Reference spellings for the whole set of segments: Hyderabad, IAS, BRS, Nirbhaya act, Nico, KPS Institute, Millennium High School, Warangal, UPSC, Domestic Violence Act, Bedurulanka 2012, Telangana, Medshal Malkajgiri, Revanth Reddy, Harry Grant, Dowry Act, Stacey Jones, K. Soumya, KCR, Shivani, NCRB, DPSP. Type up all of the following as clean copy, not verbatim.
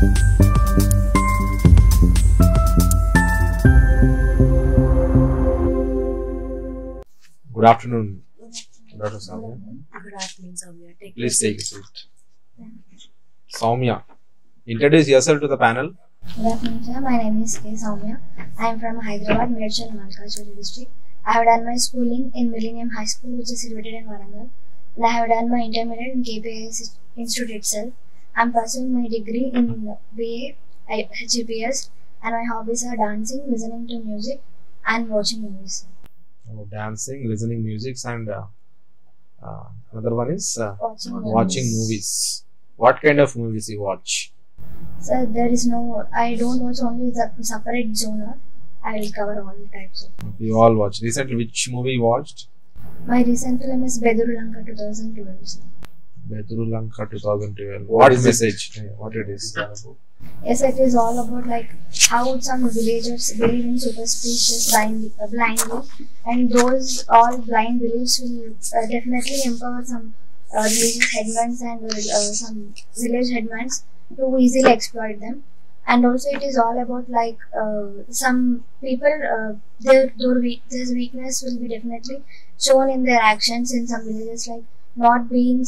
Good afternoon, Dr. Soumya. Good afternoon, Soumya. Please take a seat. Soumya, introduce yourself to the panel. Good afternoon, sir. My name is K. Soumya. I am from Hyderabad, Medshal Malkajgiri district. I have done my schooling in Millennium High School, which is situated in Warangal. And I have done my intermediate in KPS Institute itself. I am pursuing my degree in BA, GPS, and my hobbies are dancing, listening to music, and watching movies. Oh, dancing, listening music, and another one is watching movies. What kind of movies you watch? Sir, there is no, I don't watch only the separate genre. I will cover all types of movies. You all watch. Recently, which movie you watched? My recent film is Bedurulanka 2012. Sir. Bedurulanka 2012. What is message? It? What it is? Yes, it is all about like how some villagers believe in superstitions blindly, and those all blind beliefs will definitely empower some religious headmans and some village headmans to easily exploit them. And also, it is all about like some people their weakness will be definitely shown in their actions in some villages, like not being doing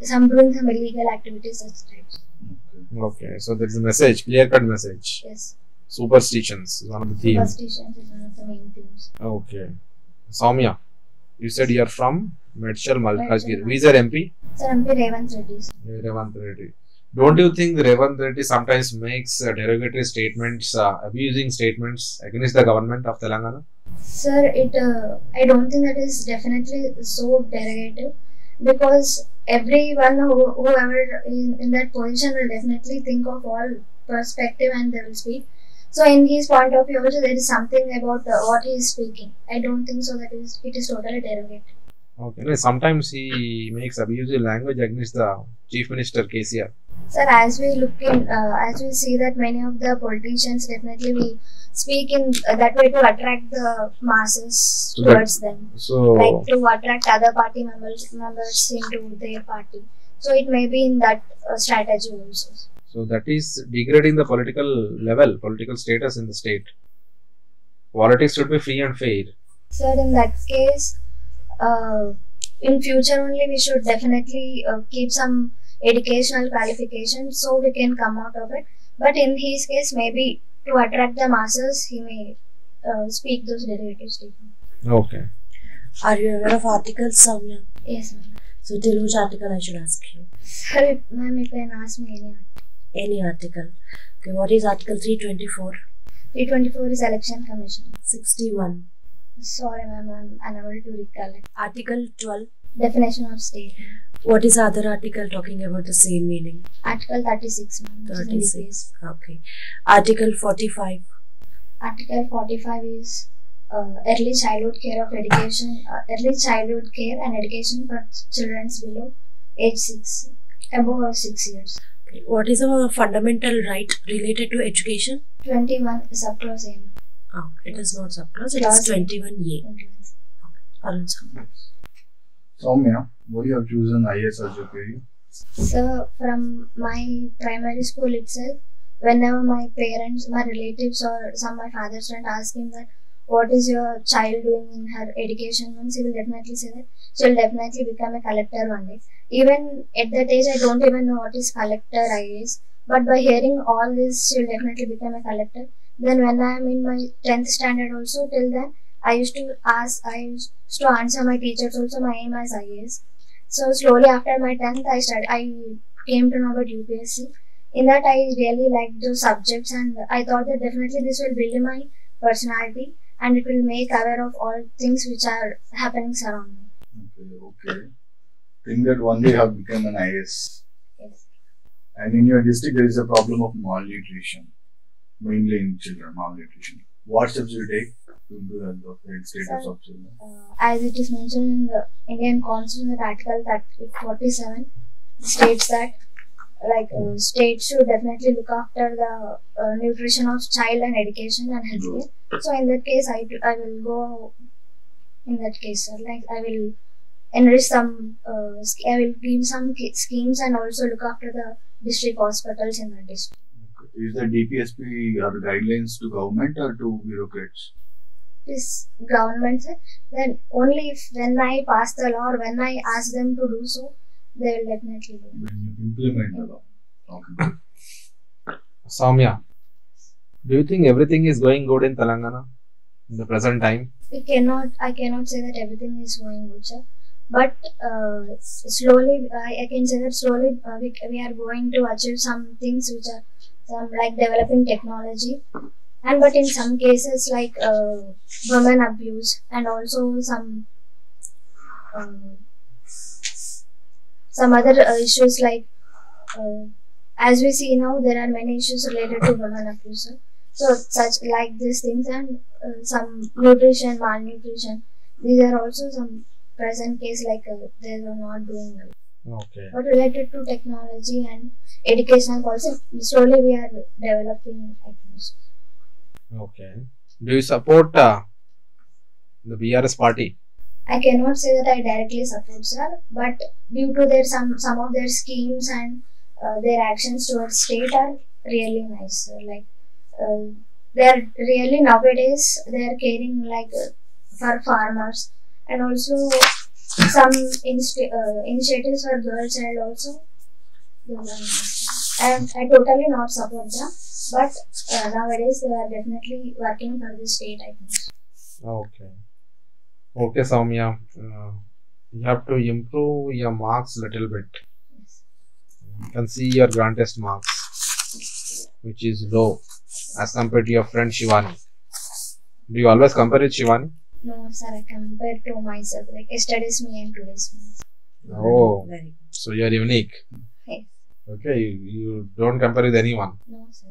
some illegal activities such types. Okay, so there is a message, clear-cut message. Yes. Superstitions is one of the themes. Superstitions is one of the main themes. Okay. Soumya, you said you are from Medshal Malkajgiri. Who is your MP? Sir, MP Revanth Reddy. Revanth Reddy. Don't you think Revanth Reddy sometimes makes derogatory statements, abusing statements against the government of Telangana? Sir, I don't think that is definitely so derogative, because everyone whoever is in that position will definitely think of all perspective and they will speak. So in his point of view also there is something about what he is speaking. I don't think so that it is totally derogatory. Okay. Sometimes he makes abusive language against the Chief Minister KCR. Sir, as we look in, as we see that many of the politicians definitely will speak in that way to attract the masses towards them. So, like to attract other party members into their party. So, it may be in that strategy also. So, that is degrading the political level, political status in the state. Politics should be free and fair. Sir, in that case, in future only we should definitely keep some educational qualifications so we can come out of it. But in his case, maybe to attract the masses, he may speak those derivative statements. Okay. Are you aware of articles, Soumya? Yes, ma'am. So till which article I should ask you? Sorry, ma'am, you can ask me any article. Any article. Okay, what is Article 324? 324 is Election Commission. 61. Sorry, ma'am, I'm unable to recollect. Article 12. Definition of state. What is other article talking about the same meaning? Article 36. 36. Okay. Article 45. Article 45 is early childhood care of education, early childhood care and education for children below age 6, above 6 years. Okay. What is our fundamental right related to education? 21 subclause A. Oh, it is not subclause. It is 21A. Okay. Arun Soumya, why you have chosen IAS as your career? So, from my primary school itself, whenever my parents, my relatives or some of my father's friend ask him that what is your child doing in her education, means he will definitely say that she will definitely become a collector one day. Even at that age, I don't even know what is collector IAS, but by hearing all this, she will definitely become a collector. Then when I am in my 10th standard also, till then, I used to answer my teachers also, my aim as IAS. So slowly after my 10th, I came to know about UPSC. In that, I really liked those subjects and I thought that definitely this will build my personality and it will make aware of all things which are happening around me. Okay, okay. Think that one day you have become an IAS. Yes. And in your district, there is a problem of malnutrition, mainly in children, malnutrition. What steps do you take to improve the status of children? As it is mentioned in the Indian Constitution, that Article 47 states that like states should definitely look after the nutrition of child and education and healthcare. So in that case, I will go in that case, sir, like I will enrich some, I will give some schemes and also look after the district hospitals in the district. Okay. Is the DPSP or guidelines to government or to bureaucrats? This government, then only if when I pass the law or when I ask them to do so, they will definitely do. When you implement the law. Okay. Soumya, do you think everything is going good in Telangana in the present time? I cannot say that everything is going good, sir. But slowly, I can say that slowly we are going to achieve some things which are like developing technology, and but in some cases like women abuse and also some other issues like as we see now there are many issues related to women abuse. So such like these things and some nutrition, malnutrition. These are also some present case like they are not doing well. Okay. But related to technology and educational policy, slowly we are developing actions. Okay. Do you support the BRS party? I cannot say that I directly support, sir, but due to their some of their schemes and their actions towards state are really nice, sir. Like they are really nowadays they are caring like for farmers. And also some initiatives for girl child also. And I totally not support them, but nowadays they are definitely working for the state, I think. Okay. Okay, Soumya. You have to improve your marks little bit. Yes. You can see your grand test marks, which is low as compared to your friend Shivani. Do you always compare with Shivani? No, sir, I compare to myself, like yesterday's me and today's me. Oh, very. So you are unique. Yes. Okay, you don't compare with anyone. No, sir.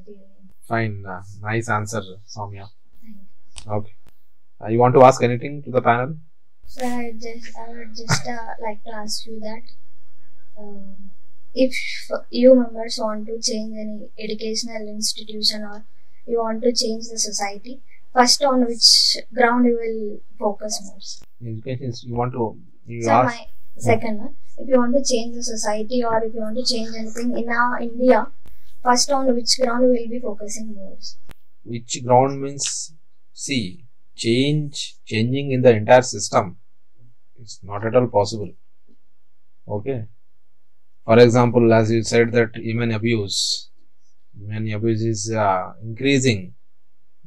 Fine, nice answer, Soumya. Okay. You want to ask anything to the panel? Sir, I would just like to ask you that if you members want to change any educational institution or you want to change the society, first, on which ground you will focus most? You want to. Second one, if you want to change the society or if you want to change anything in our India, first on which ground you will be focusing most? Which ground means, see, changing in the entire system is not at all possible. Okay. For example, as you said that human abuse is increasing.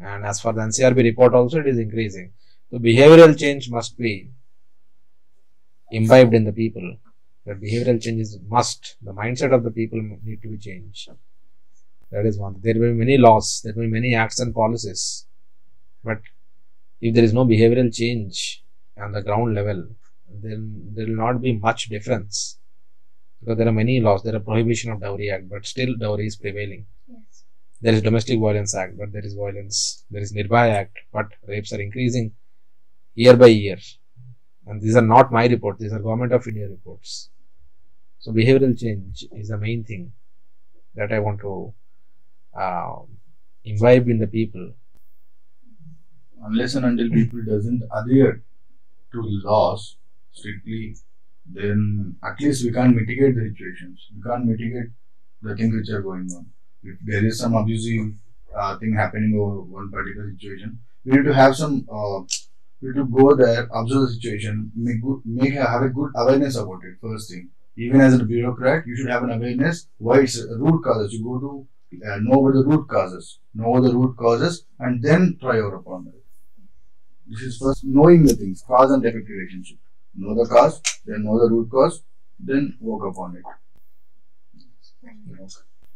And as for the NCRB report also, it is increasing. So behavioral change must be imbibed in the people. That behavioral change is must. The mindset of the people need to be changed. That is one. There will be many laws. There will be many acts and policies. But if there is no behavioral change on the ground level, then there will not be much difference. Because there are many laws. There are prohibition of Dowry Act, but still dowry is prevailing. Yes. There is Domestic Violence Act, but there is violence. There is Nirbhaya Act, but rapes are increasing year by year. And these are not my reports, these are Government of India reports. So behavioral change is the main thing that I want to imbibe in the people. Unless and until people doesn't adhere to laws strictly, then at least we can't mitigate the situations. We can't mitigate the things which are going on. If there is some abusive thing happening over one particular situation, we need to have some, we need to go there, observe the situation, have a good awareness about it, first thing. Even as a bureaucrat, you should have an awareness why it's root causes. You go to know what the root causes, and then try out upon it. This is first knowing the things, cause and effect relationship. Know the cause, then know the root cause, then work upon it.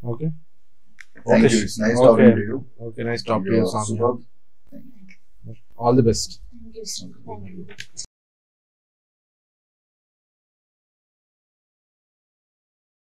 Okay. Thank you. It's nice talking to you. Okay, nice talking to you. All the best. Thank you.